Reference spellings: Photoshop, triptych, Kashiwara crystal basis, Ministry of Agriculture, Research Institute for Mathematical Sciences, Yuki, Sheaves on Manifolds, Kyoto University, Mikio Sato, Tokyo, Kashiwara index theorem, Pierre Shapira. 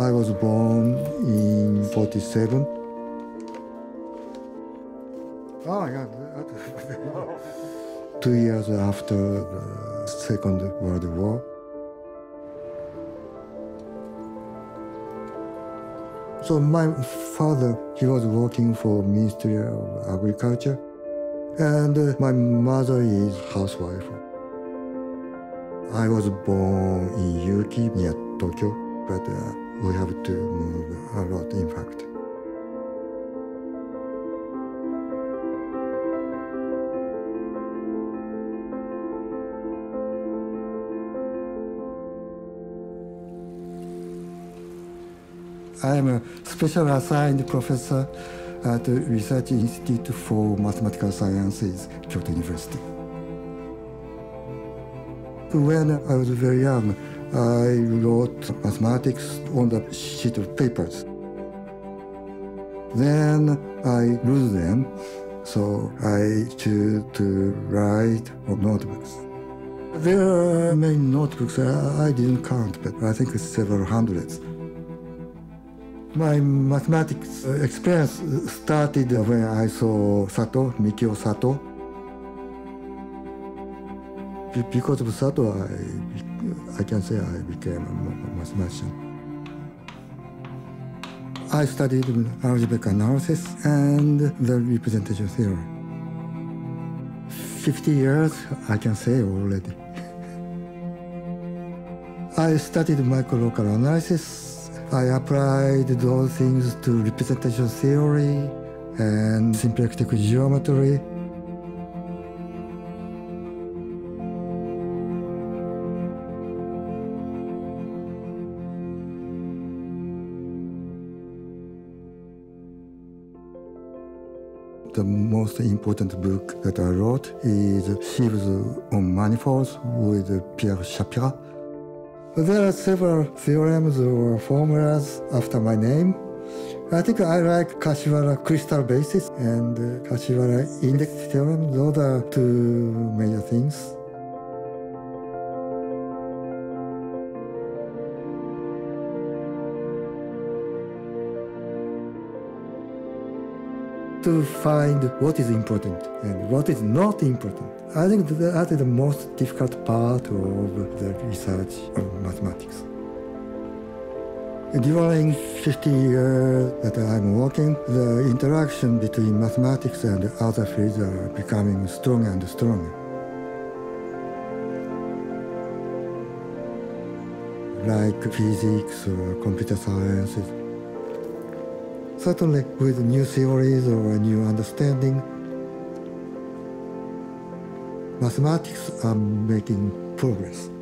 I was born in 47. Oh, yeah. 2 years after the Second World War. So my father, he was working for Ministry of Agriculture, and my mother is housewife. I was born in Yuki, near Tokyo, but we have to move a lot, in fact. I am a special assigned professor at the Research Institute for Mathematical Sciences, Kyoto University. When I was very young, I wrote mathematics on a sheet of papers. Then I lose them, so I choose to write on notebooks. There are many notebooks, I didn't count, but I think it's several hundreds. My mathematics experience started when I saw Sato, Mikio Sato. Because of Sato, I can say I became a mathematician. I studied algebraic analysis and the representation theorem. 50 years, I can say already. I studied micro-local analysis. I applied those things to representation theory and symplectic geometry. The most important book that I wrote is Sheaves on Manifolds with Pierre Shapira. There are several theorems or formulas after my name. I think I like Kashiwara crystal basis and Kashiwara index theorem. Those are two major things. To find what is important and what is not important. I think that is the most difficult part of the research of mathematics. During 50 years that I'm working, the interaction between mathematics and other fields are becoming stronger and stronger. Like physics or computer sciences. Certainly, with new theories or a new understanding, mathematics are making progress.